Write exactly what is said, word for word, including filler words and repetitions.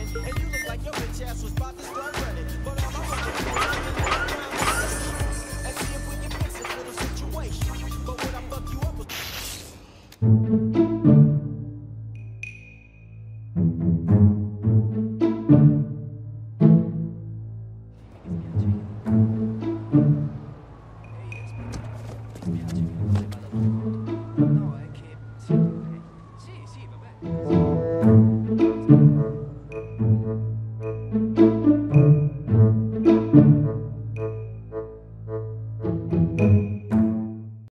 woman, and you look like your bitch ass was about to start running. But all my fucking and see if we can fix this little situation. But when I fuck you up with